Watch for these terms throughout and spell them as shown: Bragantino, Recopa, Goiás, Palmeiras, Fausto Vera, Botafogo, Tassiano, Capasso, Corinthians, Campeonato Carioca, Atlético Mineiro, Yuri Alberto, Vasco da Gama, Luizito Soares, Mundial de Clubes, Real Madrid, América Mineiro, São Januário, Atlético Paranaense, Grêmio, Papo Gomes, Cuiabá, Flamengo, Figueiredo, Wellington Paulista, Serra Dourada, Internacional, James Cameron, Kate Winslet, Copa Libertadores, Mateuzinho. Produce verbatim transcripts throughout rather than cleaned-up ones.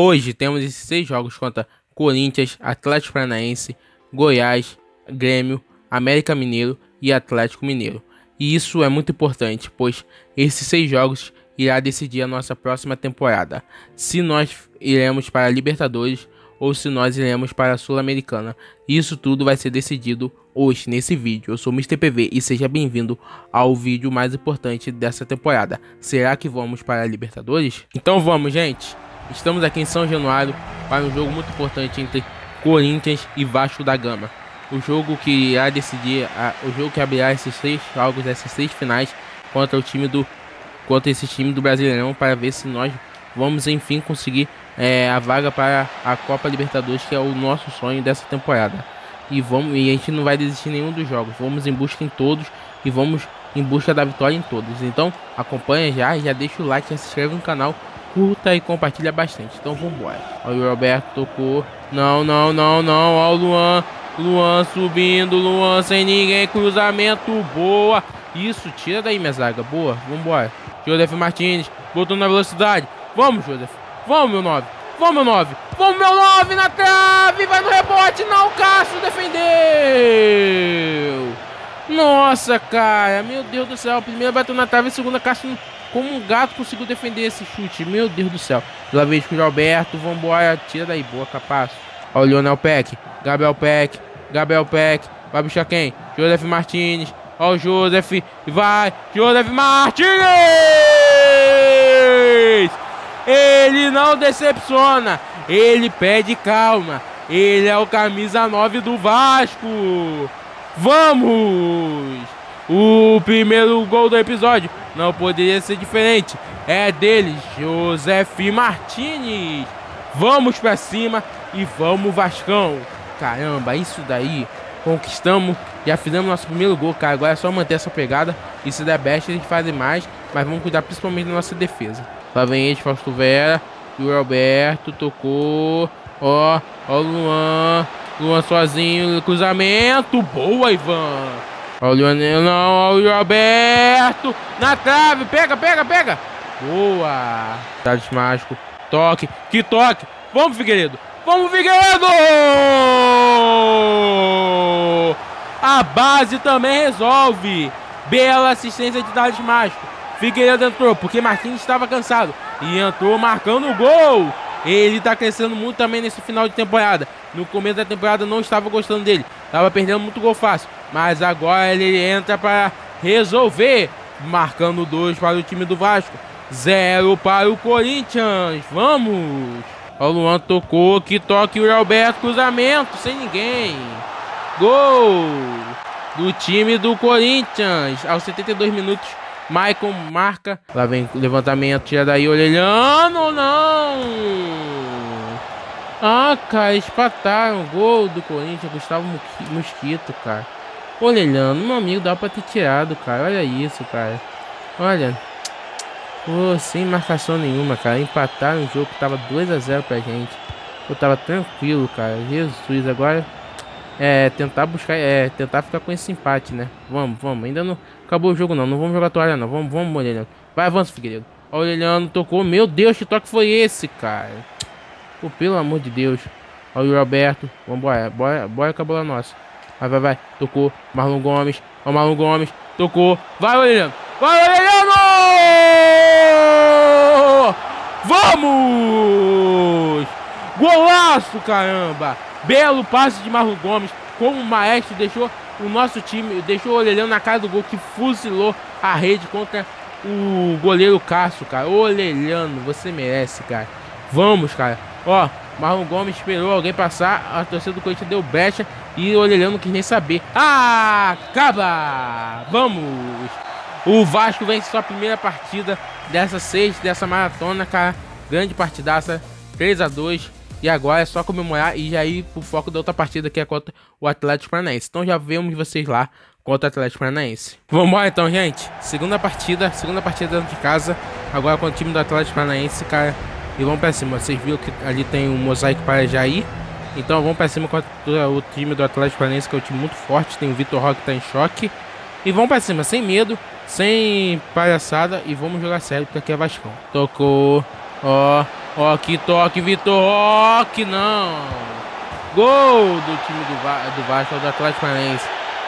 Hoje temos esses seis jogos contra Corinthians, Atlético Paranaense, Goiás, Grêmio, América Mineiro e Atlético Mineiro. E isso é muito importante, pois esses seis jogos irá decidir a nossa próxima temporada, se nós iremos para a Libertadores ou se nós iremos para a Sul-Americana. Isso tudo vai ser decidido hoje nesse vídeo. Eu sou o mister P V e seja bem-vindo ao vídeo mais importante dessa temporada. Será que vamos para a Libertadores? Então vamos, gente! Estamos aqui em São Januário para um jogo muito importante entre Corinthians e Vasco da Gama. O jogo que irá decidir, a, o jogo que abrirá esses seis jogos, essas seis finais contra o time do, contra esse time do Brasileirão, para ver se nós vamos enfim conseguir é, a vaga para a Copa Libertadores, que é o nosso sonho dessa temporada. E vamos, e a gente não vai desistir nenhum dos jogos. Vamos em busca em todos e vamos em busca da vitória em todos. Então acompanha já, já deixa o like, já se inscreve no canal, curta e compartilha bastante. Então vambora. Olha o Yuri Alberto, tocou. Não, não, não, não. Olha o Luan. Luan subindo, Luan sem ninguém, cruzamento, boa. Isso, tira daí minha zaga, boa, vambora. Josef Martins, botou na velocidade. Vamos, Josef, vamos meu nove, vamos meu nove, vamos meu nove na trave, vai no rebote, não, Cássio defendeu. Nossa, cara, meu Deus do céu, primeira bateu na trave, segunda Cássio como um gato conseguiu defender esse chute, meu Deus do céu. Lá vez com o Alberto, vambora, tira daí, boa, capaz. Olha o Léo Peck, Gabriel Peck. Gabriel Peck, vai puxar quem? Josef Martínez, ó o Josef, vai, Josef Martínez! Ele não decepciona, ele pede calma, ele é o camisa nove do Vasco! Vamos! O primeiro gol do episódio não poderia ser diferente, é dele, Josef Martínez! Vamos pra cima e vamos, Vascão! Caramba, isso daí, conquistamos, já fizemos nosso primeiro gol, cara, agora é só manter essa pegada e se der best eles fazem mais, mas vamos cuidar principalmente da nossa defesa. Lá vem ele, Fausto Vera, Yuri Alberto, tocou, ó, ó o Luan, Luan sozinho, cruzamento, boa Ivan, ó o Leonel, não, ó o Yuri Alberto, na trave, pega, pega, pega, boa, Tades Mágico, toque, que toque, vamos Figueiredo. Vamos, Figueiredo! A base também resolve. Bela assistência de Tales Mágico. Figueiredo entrou porque Martins estava cansado. E entrou marcando o gol. Ele está crescendo muito também nesse final de temporada. No começo da temporada não estava gostando dele. Estava perdendo muito gol fácil. Mas agora ele entra para resolver. Marcando dois para o time do Vasco. Zero para o Corinthians. Vamos! Ó, o Luan tocou, que toque o Yuri Alberto, cruzamento, sem ninguém. Gol do time do Corinthians. Aos setenta e dois minutos, Maicon marca. Lá vem o levantamento, tira daí, Orelhano, não. Ah, cara, espataram. Gol do Corinthians, Gustavo Mosquito, cara. Orelhano, meu amigo, dá pra ter tirado, cara. Olha isso, cara. Olha... Oh, sem marcação nenhuma, cara. Empataram o jogo que tava dois a zero pra gente. Eu tava tranquilo, cara. Jesus, agora é tentar buscar, é tentar ficar com esse empate, né? Vamos, vamos. Ainda não acabou o jogo, não. Não vamos jogar toalha, não. Vamos, vamos, Orelhano. Vai, avança, Figueiredo. Ó, Orelhano tocou. Meu Deus, que toque foi esse, cara? Pô, pelo amor de Deus. Ó, o Yuri Alberto. Vambora, bora, bora com a bola nossa. Vai, vai, vai. Tocou. Marlon Gomes. Ó, Marlon Gomes. Tocou. Vai, Orelhano. Vai, Orelhano! Vamos! Golaço, caramba! Belo passe de Marlon Gomes. Como o maestro deixou o nosso time, deixou o Orelhano na cara do gol, que fuzilou a rede contra o goleiro Cássio, cara. Orelhano, você merece, cara. Vamos, cara. Ó, Marlon Gomes esperou alguém passar, a torcida do Corinthians deu brecha e o Orelhano não quis nem saber. Ah, acaba! Vamos! O Vasco vence sua primeira partida dessa sexta, dessa maratona, cara. Grande partidaça, três a dois. E agora é só comemorar e já ir pro foco da outra partida, que é contra o Atlético Paranaense. Então já vemos vocês lá contra o Atlético Paranaense. Vambora então, gente. Segunda partida, segunda partida dentro de casa. Agora com o time do Atlético Paranaense, cara. E vamos pra cima. Vocês viram que ali tem um mosaico para já ir. Então vamos pra cima contra o time do Atlético Paranaense, que é um time muito forte. Tem o Vitor Roque que tá em choque. E vamos pra cima, sem medo, sem palhaçada, e vamos jogar sério, porque aqui é Vascão. Tocou, ó, Ó, que toque, Vitor. Ó, que não. Gol do time do, Va do Vasco, do Atlético Paranaense.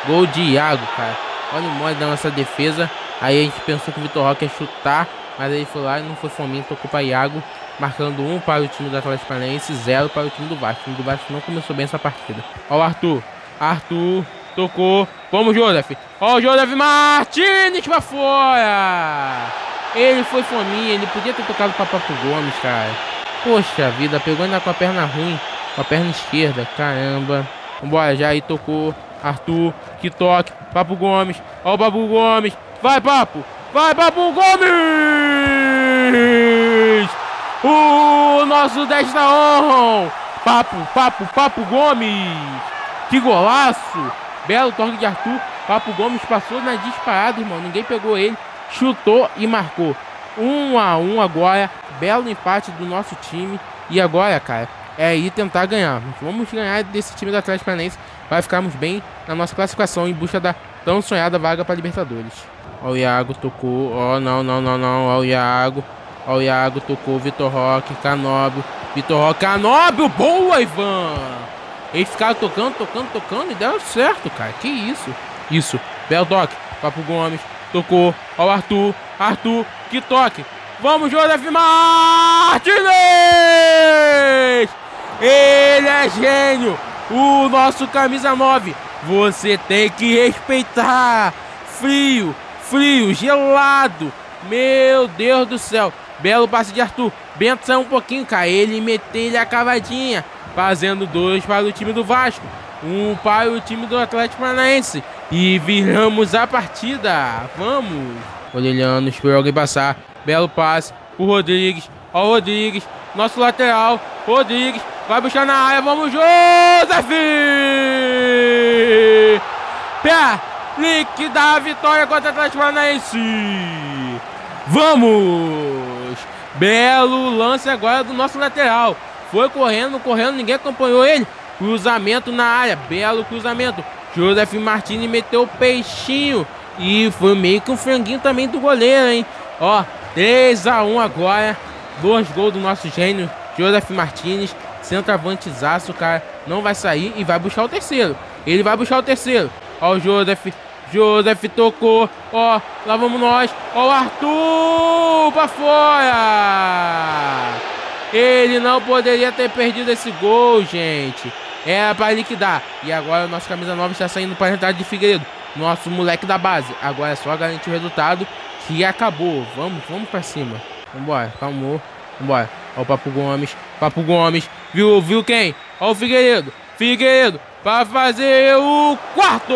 Gol de Iago, cara. Olha o mole da nossa defesa. Aí a gente pensou que o Vitor Roque ia chutar, mas aí foi lá e não foi fominho, tocou para Iago. Marcando um para o time do Atlético Paranaense, zero para o time do Vasco. O time do Vasco não começou bem essa partida. Ó o Arthur. Arthur tocou. Vamos, Josef. Ó o Josef Martínez para fora. Ele foi fominha, ele podia ter tocado para Papo Gomes, cara. Poxa vida, pegou ainda com a perna ruim, com a perna esquerda, caramba. Vambora, já aí tocou. Arthur, que toque, Papo Gomes. Ó o Papo Gomes, vai Papo, vai Papo Gomes. O nosso dez tá on. Papo, Papo, Papo Gomes. Que golaço, belo toque de Arthur. Papo Gomes passou na disparada, irmão, ninguém pegou ele. Chutou e marcou. Um a um agora. Belo empate do nosso time. E agora, cara, é aí tentar ganhar. Vamos ganhar desse time do Atlético Paranaense. Vai ficarmos bem na nossa classificação em busca da tão sonhada vaga para Libertadores. Ó o Iago tocou. Ó, não, não, não, não. Ó o Iago. Ó o Iago tocou. Vitor Roque, Canóbio. Vitor Roque, Canóbio. Boa, Ivan. Eles ficaram tocando, tocando, tocando. E deram certo, cara. Que isso. Isso. Belo toque. Papo Gomes. Tocou, ó o Arthur, Arthur, que toque. Vamos, Josef Martínez! Ele é gênio, o nosso camisa nove. Você tem que respeitar. Frio, frio, gelado. Meu Deus do céu. Belo passe de Arthur. Bento saiu um pouquinho, cara. Ele meteu ele a cavadinha. Fazendo dois para o time do Vasco. Um para o time do Atlético Paranaense. E viramos a partida. Vamos. Olhando, esperou alguém passar. Belo passe pro Rodrigues. Ó o Rodrigues. Nosso lateral. Rodrigues. Vai buscar na área. Vamos, Josef! Pé. Link da vitória contra o Atlético Paranaense. Vamos. Belo lance agora do nosso lateral. Foi correndo, correndo. Ninguém acompanhou ele. Cruzamento na área, belo cruzamento. Josef Martínez meteu o peixinho. E foi meio que um franguinho também do goleiro, hein? Ó, três a um agora. Dois gols do nosso gênio, Josef Martínez. Centroavantezaço, cara. Não vai sair e vai buscar o terceiro. Ele vai buscar o terceiro. Ó o Josef. Josef tocou. Ó, lá vamos nós. Ó o Arthur pra fora. Ele não poderia ter perdido esse gol, gente. Era para liquidar. E agora o nosso camisa nove está saindo para a entrada de Figueiredo. Nosso moleque da base. Agora é só garantir o resultado que acabou. Vamos, vamos para cima. Vambora, calmou. Vambora. Ó o Papo Gomes. Papo Gomes. Viu, viu quem? Ó o Figueiredo. Figueiredo para fazer o quarto.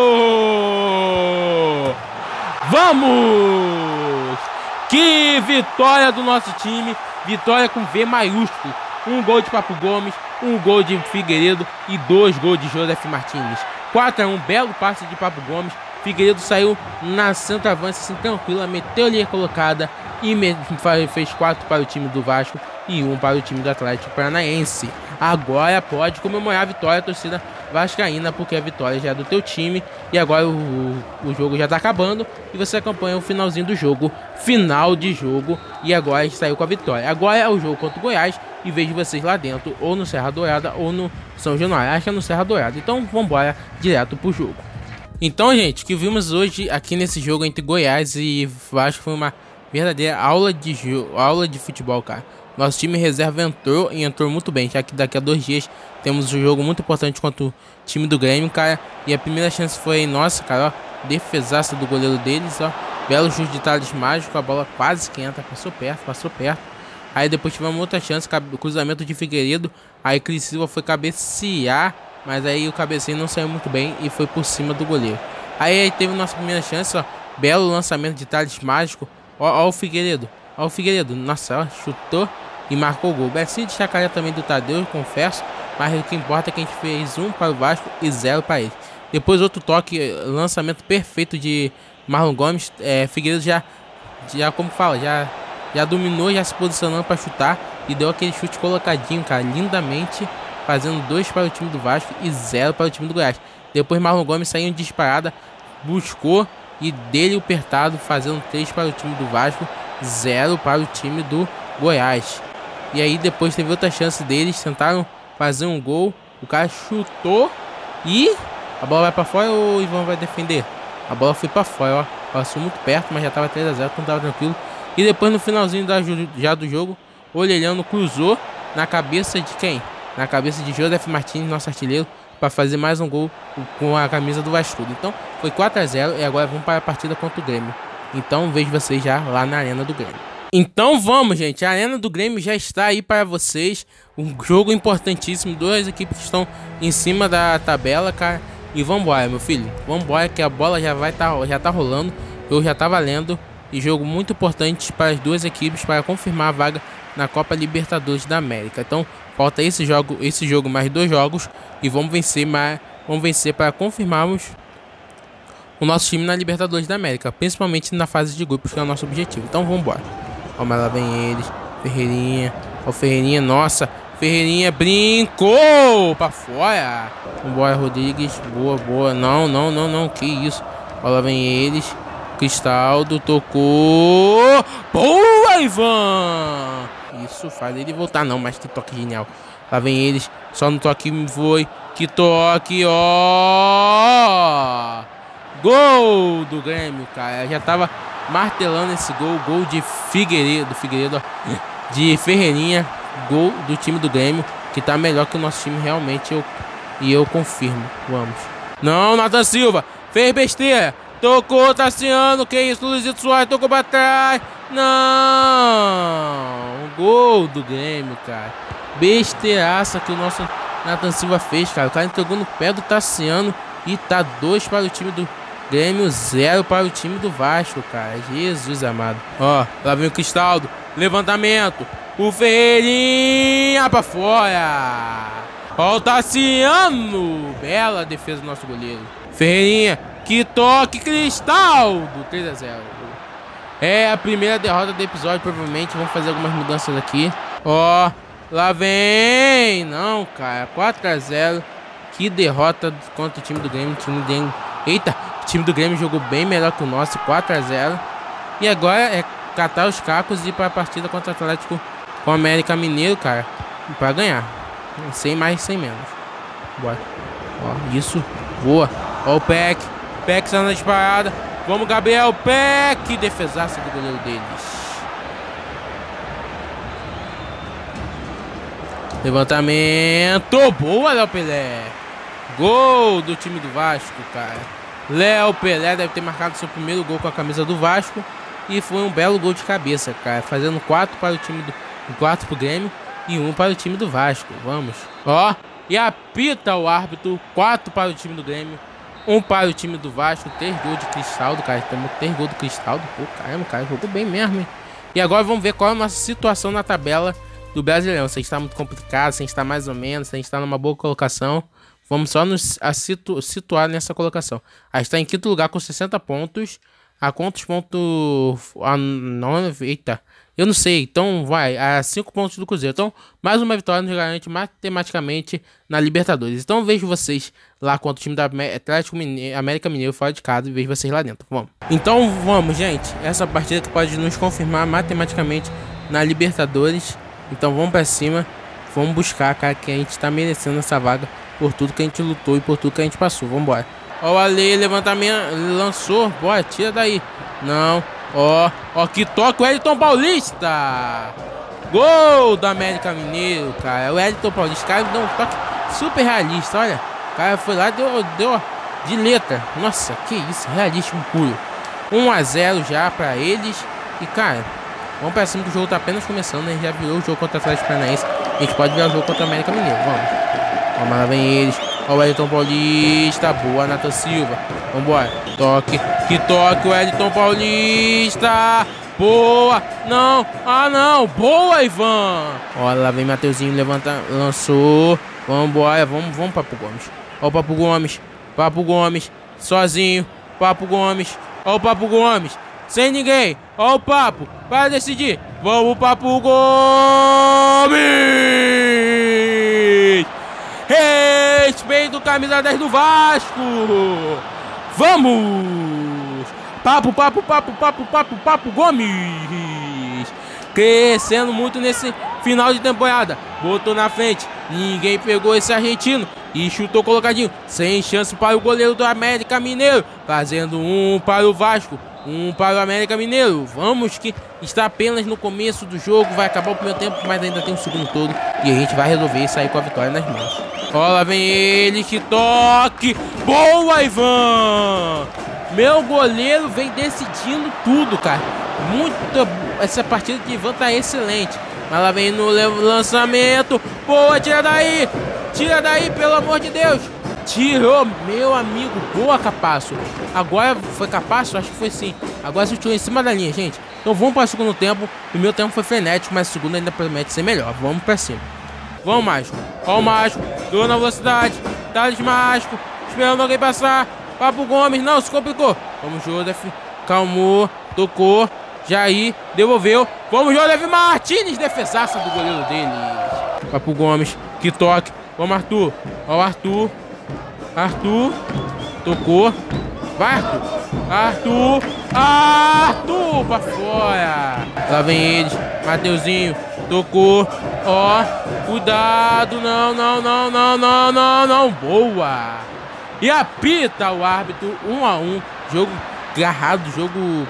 Vamos! Que vitória do nosso time. Vitória com V maiúsculo. Um gol de Papo Gomes, um gol de Figueiredo e dois gols de Josef Martínez. quatro a um, belo passe de Papo Gomes. Figueiredo saiu na centroavance, assim, tranquila, meteu ali a colocada e fez quatro para o time do Vasco e um para o time do Atlético Paranaense. Agora pode comemorar a vitória, a torcida vascaína, porque a vitória já é do teu time. E agora o, o, o jogo já tá acabando e você acompanha o finalzinho do jogo. Final de jogo. E agora a gente saiu com a vitória. Agora é o jogo contra o Goiás e vejo vocês lá dentro, ou no Serra Dourada ou no São Januário. Acho que é no Serra Dourada. Então vambora direto pro jogo. Então, gente, o que vimos hoje aqui nesse jogo entre Goiás e Vasco foi uma verdadeira aula de, aula de futebol, cara. Nosso time reserva entrou e entrou muito bem, já que daqui a dois dias temos um jogo muito importante contra o time do Grêmio, cara. E a primeira chance foi nossa, cara, ó, defesaça do goleiro deles, ó. Belo chute de Thales mágico, a bola quase que entra, passou perto, passou perto. Aí depois tivemos outra chance, cruzamento de Figueiredo. Aí Cris Silva foi cabecear, mas aí o cabeceio não saiu muito bem e foi por cima do goleiro. Aí, aí teve nossa primeira chance, ó. Belo lançamento de Thales mágico. Ó, ó o Figueiredo, ó o Figueiredo. Nossa, ó, chutou e marcou o gol. Becinho de chacaria também do Tadeu, confesso. Mas o que importa é que a gente fez um para o Vasco e zero para ele. Depois outro toque, lançamento perfeito de Marlon Gomes. É, Figueiredo já, já como fala, já, já dominou, já se posicionando para chutar. E deu aquele chute colocadinho, cara, lindamente. Fazendo dois para o time do Vasco e zero para o time do Goiás. Depois Marlon Gomes saiu de disparada, buscou e dele apertado, fazendo três para o time do Vasco, zero para o time do Goiás. E aí depois teve outra chance deles, tentaram fazer um gol. O cara chutou e a bola vai pra fora ou o Ivan vai defender? A bola foi pra fora, ó. Passou muito perto, mas já tava três a zero, então tava tranquilo. E depois no finalzinho da, já do jogo, o Orelhano cruzou na cabeça de quem? Na cabeça de José F. Martins, nosso artilheiro, para fazer mais um gol com a camisa do Vasco. Então foi quatro a zero e agora vamos para a partida contra o Grêmio. Então vejo vocês já lá na Arena do Grêmio. Então vamos, gente, a Arena do Grêmio já está aí para vocês. Um jogo importantíssimo, duas equipes que estão em cima da tabela, cara. E vambora, meu filho, vambora que a bola já vai tá, já tá rolando, eu já tá valendo. E jogo muito importante para as duas equipes para confirmar a vaga na Copa Libertadores da América. Então falta esse jogo, esse jogo mais dois jogos e vamos vencer, mas vamos vencer para confirmarmos o nosso time na Libertadores da América, principalmente na fase de grupos, que é o nosso objetivo. Então vamos embora. Ó, mas lá vem eles, Ferreirinha, ó Ferreirinha, nossa, Ferreirinha brincou para fora. Vambora, Rodrigues, boa, boa. Não, não, não, não, que isso. Ó, lá vem eles. Cristaldo tocou. Boa, Ivan! Isso faz ele voltar, não, mas que toque genial. Lá vem eles, só no toque me foi. Que toque, ó! Gol do Grêmio, cara. Eu já tava martelando esse gol. Gol de Figueiredo, Figueiredo, ó. De Ferreirinha. Gol do time do Grêmio, que tá melhor que o nosso time, realmente. Eu, e eu confirmo. Vamos. Não, Nathan Silva. Fez besteira. Tocou, Tassiano, que isso, Luizito Soares, tocou pra trás. Não! Gol do Grêmio, cara. Besteiraça que o nosso Nathan Silva fez, cara. O cara entregou no pé do Tassiano e tá dois para o time do Grêmio, zero para o time do Vasco, cara. Jesus amado. Ó, lá vem o Cristaldo. Levantamento. O Ferreirinha pra fora. Ó, o Tassiano. Bela defesa do nosso goleiro. Ferreirinha. Que toque, Cristaldo! três a zero. É a primeira derrota do episódio, provavelmente. Vamos fazer algumas mudanças aqui. Ó, lá vem! Não, cara. quatro a zero. Que derrota contra o time do Grêmio. O time do Grêmio. Eita! O time do Grêmio jogou bem melhor que o nosso. quatro a zero. E agora é catar os cacos e ir para a partida contra o Atlético com o América Mineiro, cara. Para ganhar. Sem mais, sem menos. Bora. Ó, isso. Boa. Ó, o Peck. Peck saindo na disparada. Vamos, Gabriel Peck. Defesaça do goleiro deles. Levantamento. Boa, Léo Pelé. Gol do time do Vasco, cara. Léo Pelé deve ter marcado seu primeiro gol com a camisa do Vasco. E foi um belo gol de cabeça, cara. Fazendo quatro para o time do... quatro para o Grêmio e um para o time do Vasco. Vamos. Ó. E apita o árbitro. quatro para o time do Grêmio. Um para o time do Vasco, três gols de Cristaldo, cara. Estamos três gols do Cristaldo. Pô, caramba, cara, jogou bem mesmo, hein? E agora vamos ver qual é a nossa situação na tabela do Brasileirão. Se a gente está muito complicado, se a gente está mais ou menos, se a gente está numa boa colocação. Vamos só nos a situ, situar nessa colocação. A gente está em quinto lugar com sessenta pontos. A quantos pontos? A nove, eita. Eu não sei, então vai, a cinco pontos do Cruzeiro. Então, mais uma vitória nos garante matematicamente na Libertadores. Então vejo vocês lá contra o time da Atlético Mineiro, América Mineiro fora de casa e vejo vocês lá dentro. Vamos. Então vamos, gente. Essa partida que pode nos confirmar matematicamente na Libertadores. Então vamos pra cima. Vamos buscar, cara, que a gente tá merecendo essa vaga por tudo que a gente lutou e por tudo que a gente passou. Vambora. Ó, o Ale, levantamento, lançou. Boa, tira daí. Não. Ó, ó, que toca o Wellington Paulista. Gol do América Mineiro, cara. O Wellington Paulista, cara, deu um toque super realista, olha. O cara foi lá, deu, deu de letra. Nossa, que isso, realismo puro. um a zero já pra eles. E, cara, vamos pra cima que o jogo tá apenas começando, né? Já virou o jogo contra o Atlético Paranaense. A gente pode virar o jogo contra o América Mineiro, vamos. Ó, mas lá vem eles. Ó, o Wellington Paulista. Boa, Nathan Silva. Vambora. Toque. Que toque, o Wellington Paulista. Boa. Não. Ah, não. Boa, Ivan. Ó, lá vem Mateuzinho. Levanta. Lançou. Vambora. Vamos, vamos, Papo Gomes. Ó, o Papo Gomes. Papo Gomes. Sozinho. Papo Gomes. Ó, o Papo Gomes. Sem ninguém. Ó, o Papo. Vai decidir. Vamos, Papo Gomes. Hey! Respeito, camisa dez do Vasco. Vamos! Papo, papo, papo, papo, papo, papo Gomes. Crescendo muito nesse final de temporada. Botou na frente, ninguém pegou esse argentino e chutou colocadinho, sem chance para o goleiro do América Mineiro, fazendo um para o Vasco, um para o América Mineiro. Vamos que está apenas no começo do jogo, vai acabar o primeiro tempo, mas ainda tem um segundo todo e a gente vai resolver e sair com a vitória nas mãos. Olha, vem ele, que toque, boa, Ivan! Meu goleiro vem decidindo tudo, cara. Muita... Essa partida de Ivan tá excelente. Mas lá vem no lançamento. Boa, tira daí! Tira daí, pelo amor de Deus! Tirou, meu amigo. Boa, Capasso. Agora foi Capasso? Acho que foi sim. Agora se tirou em cima da linha, gente. Então vamos para o segundo tempo. O meu tempo foi frenético, mas o segundo ainda promete ser melhor. Vamos para cima. Vamos, Mágico. Olha o Mágico. Deu na velocidade. Thales Mágico. Esperando alguém passar. Papo Gomes, não, se complicou. Vamos, Josef, calmou, tocou, Jair, devolveu. Vamos, Josef Martínez, defesaça do goleiro dele. Papo Gomes, que toque. Vamos, Arthur. Ó, o Arthur. Arthur, tocou. Vai, Arthur. Arthur, Arthur, pra fora. Lá vem eles, Mateuzinho, tocou. Ó, cuidado, não, não, não, não, não, não, não. Boa. E apita o árbitro, um a um, jogo agarrado, jogo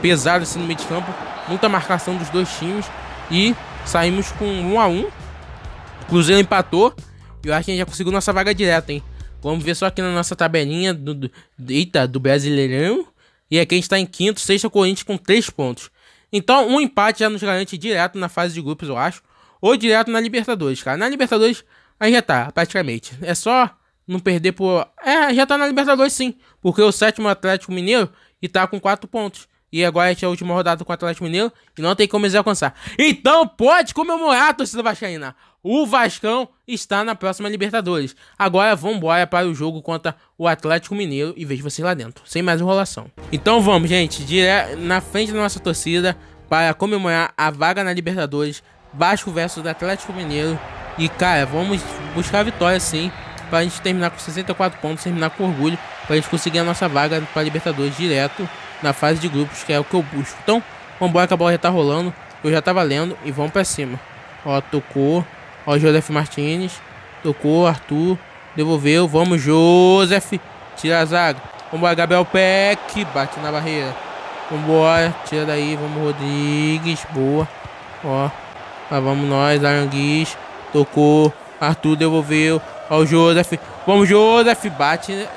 pesado assim no meio de campo, muita marcação dos dois times e saímos com um a um. O Cruzeiro empatou e eu acho que a gente já conseguiu nossa vaga direta, hein? Vamos ver só aqui na nossa tabelinha do, do, eita, do Brasileirão, e aqui a gente está em quinto, sexta Corinthians com três pontos. Então um empate já nos garante direto na fase de grupos, eu acho, ou direto na Libertadores, cara. Na Libertadores aí já tá, praticamente, é só... Não perder por... É, já tá na Libertadores sim. Porque o sétimo Atlético Mineiro e tá com quatro pontos. E agora é a última rodada com o Atlético Mineiro e não tem como eles alcançar. Então pode comemorar, torcida vascaína. O Vascão está na próxima Libertadores. Agora vambora para o jogo contra o Atlético Mineiro e vejo vocês lá dentro. Sem mais enrolação. Então vamos, gente. Direto na frente da nossa torcida para comemorar a vaga na Libertadores. Vasco versus Atlético Mineiro. E, cara, vamos buscar a vitória sim, pra gente terminar com sessenta e quatro pontos, terminar com orgulho, pra gente conseguir a nossa vaga pra Libertadores direto na fase de grupos, que é o que eu busco. Então, vambora, que a bola já tá rolando, eu já tá valendo, e vamos pra cima. Ó, tocou, ó, Josef Martínez, tocou, Arthur, devolveu, vamos, Josef, tira a zaga, vambora, Gabriel Peck, bate na barreira, vambora, tira daí, vamos, Rodrigues, boa, ó, lá vamos nós, Aranguiz, tocou, Arthur devolveu, ó o Josef, vamos, Josef, bate,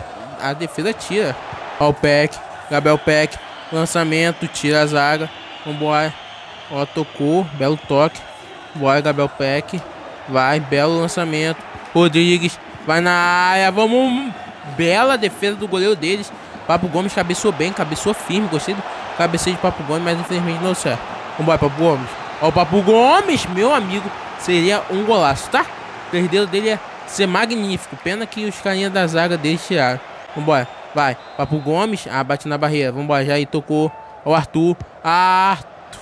a defesa tira. Ó o Peck, Gabriel Peck, lançamento, tira a zaga, vambora, ó, tocou, belo toque, bora, Gabriel Peck, vai, belo lançamento, Rodrigues, vai na área, vamos, bela defesa do goleiro deles, Papo Gomes cabeçou bem, cabeçou firme, gostei do cabeceio de Papo Gomes, mas infelizmente não deu certo. Vambora, Papo Gomes, ó o Papo Gomes, meu amigo, seria um golaço, tá? O perdeiro dele é... ser magnífico, pena que os carinha da zaga deles tiraram. Vambora, vai, Papo Gomes, ah, bate na barreira, vambora, já aí tocou, o Arthur, ah, Arthur,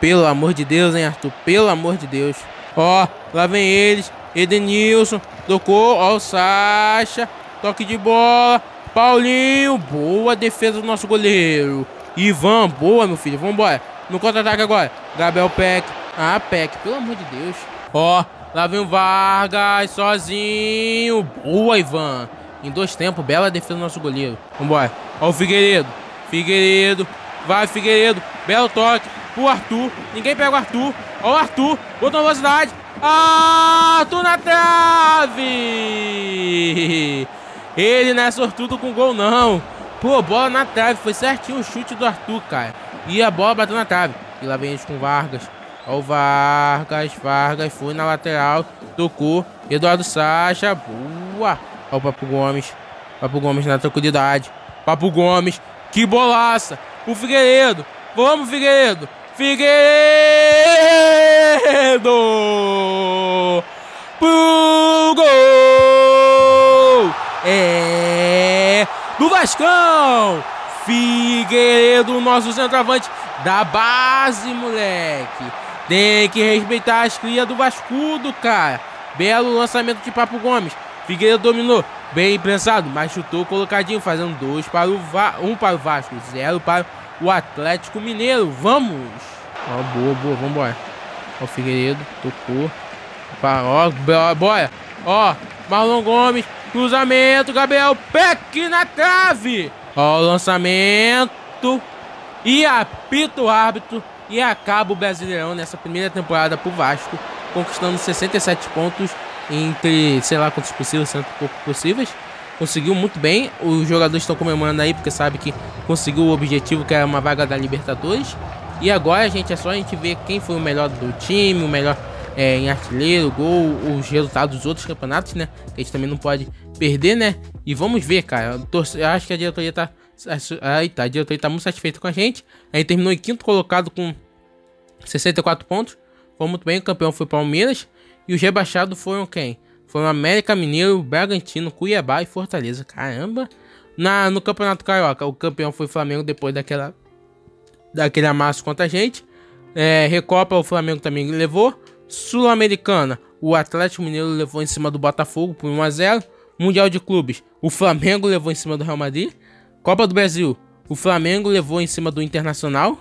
pelo amor de Deus, hein, Arthur, pelo amor de Deus, ó, lá vem eles, Edenilson, tocou, ó o Sacha, toque de bola, Paulinho, boa defesa do nosso goleiro, Ivan, boa, meu filho, vambora, no contra-ataque agora, Gabriel Peck, ah, Peck, pelo amor de Deus, ó, lá vem o Vargas, sozinho. Boa, Ivan. Em dois tempos, bela defesa do nosso goleiro. Vambora. Ó o Figueiredo. Figueiredo. Vai, Figueiredo. Belo toque pro Arthur. Ninguém pega o Arthur. Ó o Arthur. Botou velocidade. Arthur na trave. Ele não é sortudo com gol, não. Pô, bola na trave. Foi certinho o chute do Arthur, cara. E a bola bateu na trave. E lá vem eles com o Vargas. Ó o Vargas, Vargas, foi na lateral, tocou, Eduardo Sacha, boa. Ó o Papo Gomes, Papo Gomes na tranquilidade, Papo Gomes, que bolaça. O Figueiredo, vamos, Figueiredo, Figueiredo, pro gol, é do Vascão. Figueiredo, nosso centroavante da base, moleque. Tem que respeitar as crias do Vascudo, cara. Belo lançamento de Papo Gomes. Figueiredo dominou. Bem prensado, mas chutou colocadinho, fazendo dois para o Va um para o Vasco, zero para o Atlético Mineiro. Vamos! Ó, boa, boa, vambora. Ó, o Figueiredo, tocou. Ó, bora. Ó, Marlon Gomes, cruzamento, Gabriel Peck na trave. Ó, o lançamento. E apita o árbitro. E acaba o Brasileirão nessa primeira temporada pro Vasco, conquistando sessenta e sete pontos entre, sei lá quantos possíveis, cento e pouco possíveis. Conseguiu muito bem. Os jogadores estão comemorando aí porque sabe que conseguiu o objetivo, que era uma vaga da Libertadores. E agora, gente, é só a gente ver quem foi o melhor do time, o melhor é, em artilheiro, gol, os resultados dos outros campeonatos, né? Que a gente também não pode perder, né? E vamos ver, cara. Eu acho que a diretoria tá... Aí tá, a diretoria tá muito satisfeita com a gente. Aí terminou em quinto colocado com sessenta e quatro pontos. Foi muito bem, o campeão foi o Palmeiras. E os rebaixados foram quem? Foram América Mineiro, Bragantino, Cuiabá e Fortaleza. Caramba! Na, no Campeonato Carioca, o campeão foi o Flamengo depois daquela, daquele amasso contra a gente. É, Recopa, o Flamengo também levou. Sul-Americana, o Atlético Mineiro levou em cima do Botafogo por um a zero. Mundial de Clubes, o Flamengo levou em cima do Real Madrid. Copa do Brasil, o Flamengo levou em cima do Internacional.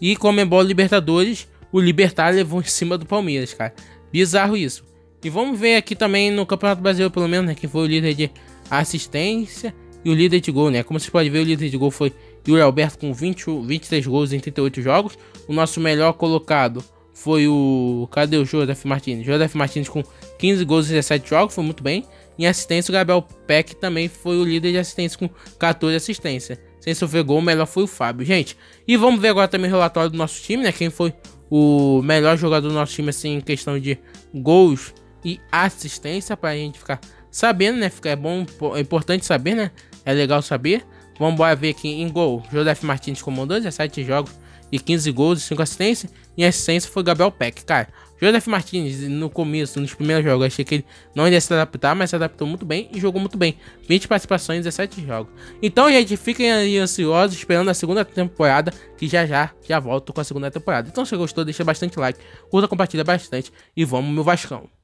E Comembol Libertadores, o Libertar levou em cima do Palmeiras, cara. Bizarro isso. E vamos ver aqui também no Campeonato Brasileiro, pelo menos, né? Quem foi o líder de assistência e o líder de gol, né? Como vocês podem ver, o líder de gol foi Yuri Alberto com vinte, vinte e três gols em trinta e oito jogos. O nosso melhor colocado foi o... Cadê o José F. Martins? José F. Martins com quinze gols em dezessete jogos, foi muito bem. Em assistência, o Gabriel Peck também foi o líder de assistência com quatorze assistências. Sem sofrer gol, o melhor foi o Fábio, gente. E vamos ver agora também o relatório do nosso time, né? Quem foi o melhor jogador do nosso time, assim, em questão de gols e assistência, pra gente ficar sabendo, né? Fica, é bom, é importante saber, né? É legal saber. Vamos embora ver aqui em gol. José F. Martins comandou dezessete jogos e quinze gols e cinco assistências. Em assistência foi Gabriel Peck, cara. José F. Martins, no começo, nos primeiros jogos, achei que ele não ia se adaptar, mas se adaptou muito bem e jogou muito bem. vinte participações em dezessete jogos. Então, gente, fiquem aí ansiosos, esperando a segunda temporada, que já já, já volto com a segunda temporada. Então, se gostou, deixa bastante like, curta, compartilha bastante e vamos, meu Vascão.